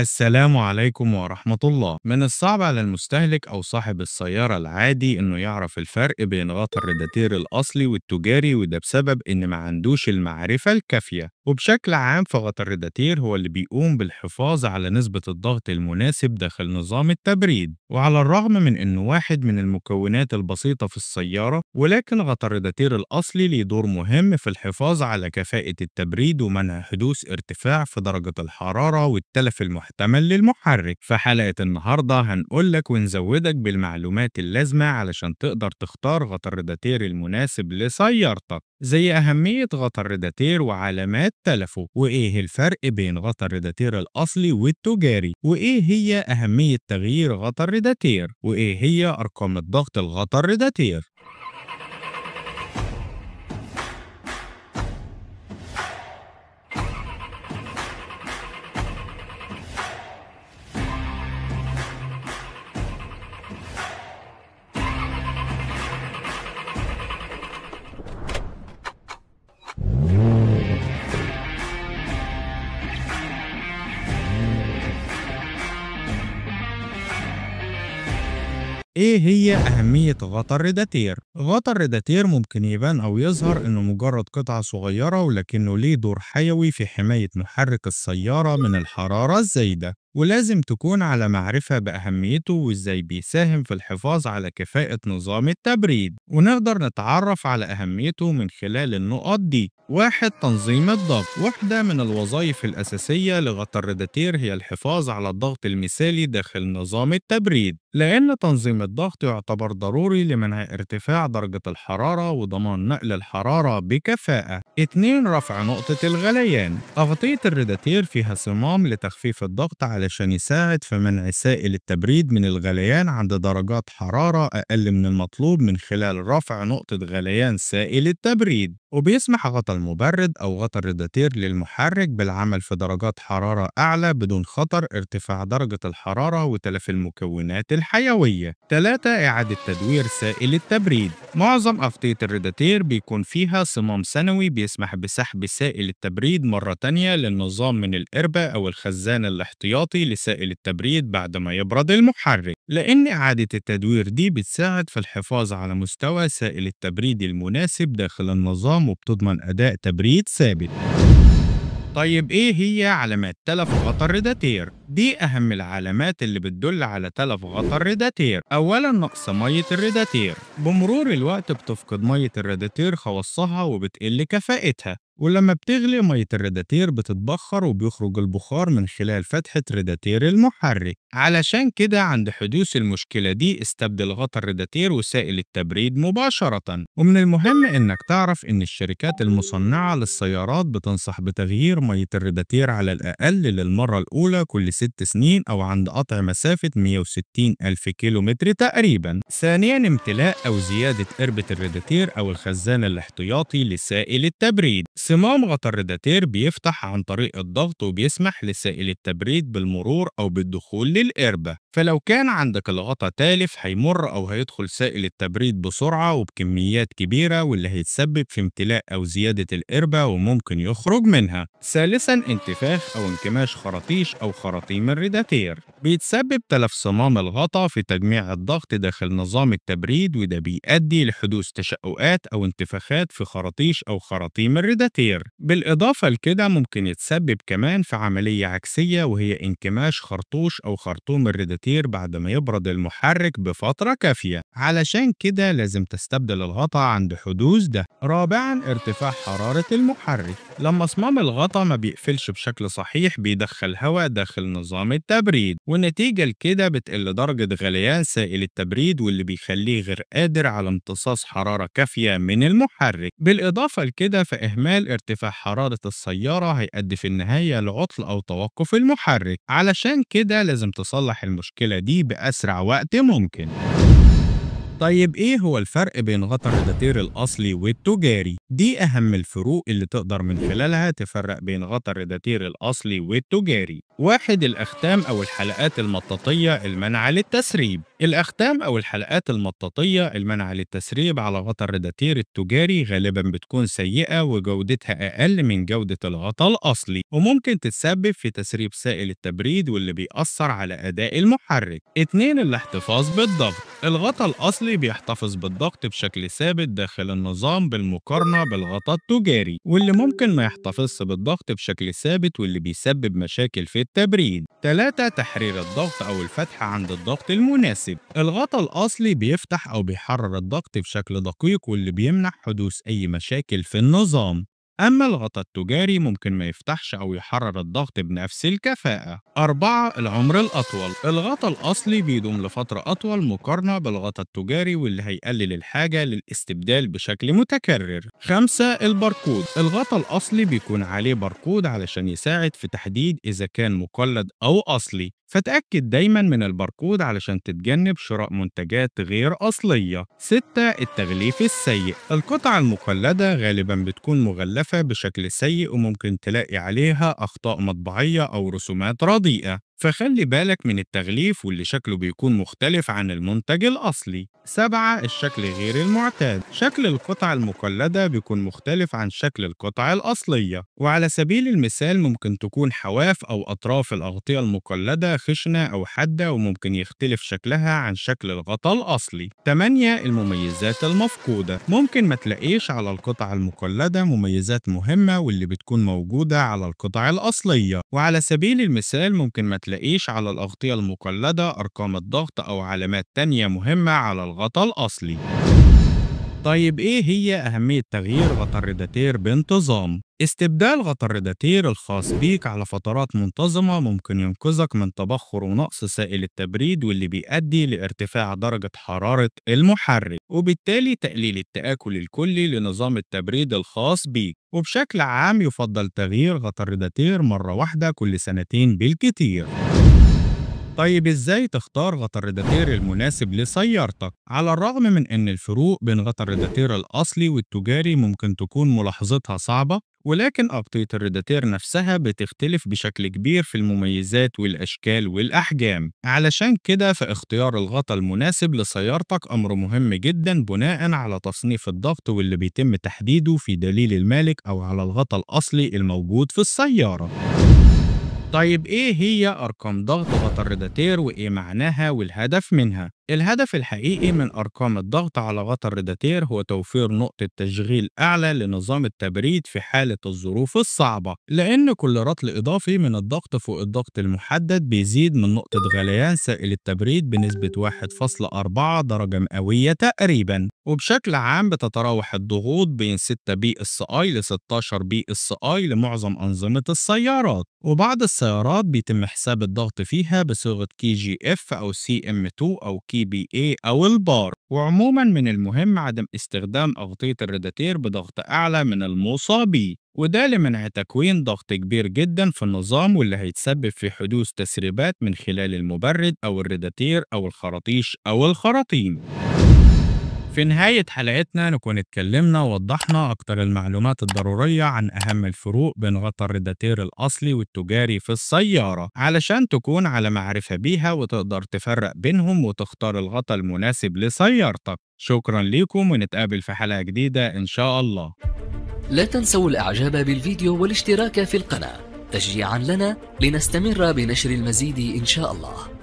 السلام عليكم ورحمة الله. من الصعب على المستهلك أو صاحب السيارة العادي إنه يعرف الفرق بين غطا الرادياتير الأصلي والتجاري، وده بسبب إن ما عندوش المعرفة الكافية. وبشكل عام فغطا الرادياتير هو اللي بيقوم بالحفاظ على نسبة الضغط المناسب داخل نظام التبريد، وعلى الرغم من إنه واحد من المكونات البسيطة في السيارة، ولكن غطا الرادياتير الأصلي ليه دور مهم في الحفاظ على كفاءة التبريد ومنع حدوث ارتفاع في درجة الحرارة والتلف المحتمل للمحرك. في حلقة النهاردة هنقولك ونزودك بالمعلومات اللازمة علشان تقدر تختار غطا الرادياتير المناسب لسيارتك، زي أهمية غطا الرادياتير وعلامات تلفه، وإيه الفرق بين غطا الرادياتير الأصلي والتجاري، وإيه هي أهمية تغيير غطا الرادياتير، وإيه هي أرقام الضغط لغطا الرادياتير. ايه هي اهمية غطا الرادياتير؟ غطا الرادياتير ممكن يبان او يظهر انه مجرد قطعة صغيرة، ولكنه ليه دور حيوي في حماية محرك السيارة من الحرارة الزايدة، ولازم تكون على معرفة بأهميته وإزاي بيساهم في الحفاظ على كفاءة نظام التبريد. ونقدر نتعرف على أهميته من خلال النقط دي. 1. تنظيم الضغط. واحدة من الوظائف الأساسية لغطا الرادياتير هي الحفاظ على الضغط المثالي داخل نظام التبريد، لأن تنظيم الضغط يعتبر ضروري لمنع ارتفاع درجة الحرارة وضمان نقل الحرارة بكفاءة. 2. رفع نقطة الغليان. أغطية الرادياتير فيها صمام لتخفيف الضغط علشان يساعد في منع سائل التبريد من الغليان عند درجات حرارة أقل من المطلوب من خلال رفع نقطة غليان سائل التبريد. وبيسمح غطا المبرد أو غطا الرادياتير للمحرك بالعمل في درجات حرارة أعلى بدون خطر ارتفاع درجة الحرارة وتلف المكونات الحيوية. 3. إعادة تدوير سائل التبريد. معظم أغطية الرادياتير بيكون فيها صمام ثانوي بيسمح بسحب سائل التبريد مرة تانية للنظام من القربة أو الخزان الاحتياطي لسائل التبريد بعد ما يبرد المحرك، لأن إعادة التدوير دي بتساعد في الحفاظ على مستوى سائل التبريد المناسب داخل النظام وبتضمن أداء تبريد ثابت. طيب إيه هي علامات تلف غطا الرادياتير؟ دي أهم العلامات اللي بتدل على تلف غطا الرادياتير. أولاً، نقص مية الرادياتير. بمرور الوقت بتفقد مية الرادياتير خواصها وبتقل كفاءتها، ولما بتغلي مية الرادياتير بتتبخر وبيخرج البخار من خلال فتحة رادياتير المحرك. علشان كده عند حدوث المشكلة دي استبدل غطا الرادياتير وسائل التبريد مباشرة. ومن المهم انك تعرف ان الشركات المصنعة للسيارات بتنصح بتغيير مية الرادياتير على الأقل للمرة الأولى كل 6 سنين أو عند قطع مسافة 160 ألف كيلومتر تقريبا. ثانيا، امتلاء أو زيادة قربة الرادياتير أو الخزان الاحتياطي لسائل التبريد. صمام غطا الرادياتير بيفتح عن طريق الضغط وبيسمح لسائل التبريد بالمرور أو بالدخول للقربة، فلو كان عندك الغطا تالف هيمر أو هيدخل سائل التبريد بسرعة وبكميات كبيرة، واللي هيتسبب في امتلاء أو زيادة القربة وممكن يخرج منها. ثالثا، انتفاخ أو انكماش خراطيش أو خراطيم الرادياتير. بيتسبب تلف صمام الغطا في تجميع الضغط داخل نظام التبريد، وده بيؤدي لحدوث تشققات أو انتفاخات في خراطيش أو خراطيم الرادياتير. بالإضافة لكده ممكن يتسبب كمان في عملية عكسية، وهي انكماش خرطوش أو خرطوم الرادياتير بعد ما يبرد المحرك بفترة كافية، علشان كده لازم تستبدل الغطا عند حدوث ده. رابعاً، ارتفاع حرارة المحرك. لما صمام الغطا ما بيقفلش بشكل صحيح بيدخل هواء داخل نظام التبريد، والنتيجة لكده بتقل درجة غليان سائل التبريد، واللي بيخليه غير قادر على امتصاص حرارة كافية من المحرك. بالإضافة لكده فإهمال ارتفاع حرارة السيارة هيؤدي في النهاية لعطل أو توقف المحرك، علشان كده لازم تصلح المشكلة دي بأسرع وقت ممكن. طيب إيه هو الفرق بين غطا الرادياتير الأصلي والتجاري؟ دي أهم الفروق اللي تقدر من خلالها تفرق بين غطا الرادياتير الأصلي والتجاري. 1. الأختام أو الحلقات المطاطية المنعة للتسريب. الأخدام أو الحلقات المطاطية المنعة للتسريب على غطا الراداتير التجاري غالبا بتكون سيئة وجودتها أقل من جودة الغطا الأصلي، وممكن تتسبب في تسريب سائل التبريد واللي بيأثر على أداء المحرك. 2. الاحتفاظ بالضغط. الغطا الأصلي بيحتفظ بالضغط بشكل ثابت داخل النظام بالمقارنة بالغطا التجاري، واللي ممكن ما يحتفظش بالضغط بشكل ثابت واللي بيسبب مشاكل في التبريد. 3. تحرير الضغط أو الفتحة عند الضغط المناسب. الغطا الأصلي بيفتح أو بيحرر الضغط بشكل دقيق واللي بيمنع حدوث أي مشاكل في النظام، أما الغطا التجاري ممكن ما يفتحش أو يحرر الضغط بنفس الكفاءة. 4. العمر الأطول. الغطا الأصلي بيدوم لفترة أطول مقارنة بالغطا التجاري واللي هيقلل الحاجة للاستبدال بشكل متكرر. 5. الباركود. الغطا الأصلي بيكون عليه باركود علشان يساعد في تحديد إذا كان مقلد أو أصلي، فتأكد دايما من الباركود علشان تتجنب شراء منتجات غير أصلية. 6. التغليف السيء. القطع المقلدة غالبا بتكون مغلفة بشكل سيء وممكن تلاقي عليها أخطاء مطبعية أو رسومات رديئة، فخلي بالك من التغليف واللي شكله بيكون مختلف عن المنتج الأصلي. 7. الشكل غير المعتاد. شكل القطع المقلدة بيكون مختلف عن شكل القطع الأصلية، وعلى سبيل المثال ممكن تكون حواف أو أطراف الأغطية المقلدة خشنة أو حادة وممكن يختلف شكلها عن شكل الغطاء الأصلي. 8. المميزات المفقودة. ممكن ما تلاقيش على القطع المقلدة مميزات مهمة واللي بتكون موجودة على القطع الأصلية، وعلى سبيل المثال ممكن ما تلاقيش على الأغطية المقلدة أرقام الضغط أو علامات تانية مهمة على الغطاء الأصلي. طيب إيه هي أهمية تغيير غطاء الراداتير بانتظام؟ استبدال غطاء الراداتير الخاص بيك على فترات منتظمة ممكن ينقذك من تبخر ونقص سائل التبريد واللي بيؤدي لارتفاع درجة حرارة المحرك، وبالتالي تقليل التآكل الكلي لنظام التبريد الخاص بيك. وبشكل عام يفضل تغيير غطاء الراداتير مرة واحدة كل سنتين بالكتير. طيب إزاي تختار غطا الراداتير المناسب لسيارتك؟ على الرغم من إن الفروق بين غطا الراداتير الأصلي والتجاري ممكن تكون ملاحظتها صعبة، ولكن أغطية الراداتير نفسها بتختلف بشكل كبير في المميزات والأشكال والأحجام، علشان كده فاختيار الغطا المناسب لسيارتك أمر مهم جدا بناء على تصنيف الضغط واللي بيتم تحديده في دليل المالك أو على الغطا الأصلي الموجود في السيارة. طيب إيه هي أرقام ضغط غطا الراداتير وإيه معناها والهدف منها؟ الهدف الحقيقي من أرقام الضغط على غطا الراداتير هو توفير نقطة تشغيل أعلى لنظام التبريد في حالة الظروف الصعبة، لأن كل رطل إضافي من الضغط فوق الضغط المحدد بيزيد من نقطة غليان سائل التبريد بنسبة 1.4 درجة مئوية تقريباً. وبشكل عام بتتراوح الضغوط بين 6 بي اس اي ل 16 بي اس اي لمعظم أنظمة السيارات، وبعض السيارات بيتم حساب الضغط فيها بصيغة كي جي اف أو سي ام 2 أو كي بي اي أو البار. وعموما من المهم عدم استخدام أغطية الراداتير بضغط أعلى من الموصى به، وده لمنع تكوين ضغط كبير جدا في النظام واللي هيتسبب في حدوث تسريبات من خلال المبرد أو الراداتير أو الخراطيش أو الخراطيم. في نهاية حلقتنا نكون اتكلمنا ووضحنا أكتر المعلومات الضرورية عن أهم الفروق بين غطا الراداتير الأصلي والتجاري في السيارة، علشان تكون على معرفة بيها وتقدر تفرق بينهم وتختار الغطا المناسب لسيارتك. شكرا ليكم ونتقابل في حلقة جديدة إن شاء الله. لا تنسوا الإعجاب بالفيديو والاشتراك في القناة تشجيعا لنا لنستمر بنشر المزيد إن شاء الله.